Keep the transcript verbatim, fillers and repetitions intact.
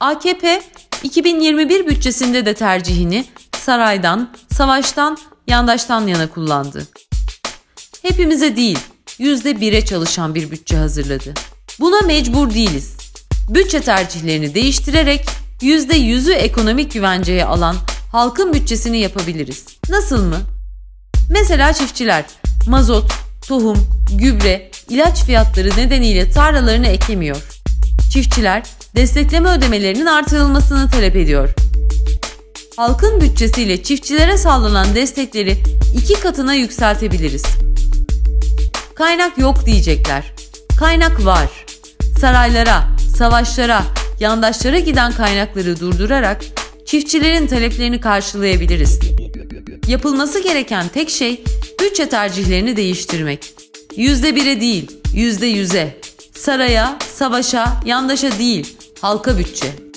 A K P iki bin yirmi bir bütçesinde de tercihini saraydan, savaştan, yandaştan yana kullandı. Hepimize değil, yüzde bire çalışan bir bütçe hazırladı. Buna mecbur değiliz. Bütçe tercihlerini değiştirerek yüzde yüzü ekonomik güvenceye alan halkın bütçesini yapabiliriz. Nasıl mı? Mesela çiftçiler mazot, tohum, gübre, ilaç fiyatları nedeniyle tarlalarını ekemiyor. Çiftçiler destekleme ödemelerinin artırılmasını talep ediyor. Halkın bütçesiyle çiftçilere sağlanan destekleri iki katına yükseltebiliriz. Kaynak yok diyecekler. Kaynak var. Saraylara, savaşlara, yandaşlara giden kaynakları durdurarak çiftçilerin taleplerini karşılayabiliriz. Yapılması gereken tek şey bütçe tercihlerini değiştirmek. yüzde bire değil, yüzde yüze. Saraya, savaşa, yandaşa değil, halka bütçe.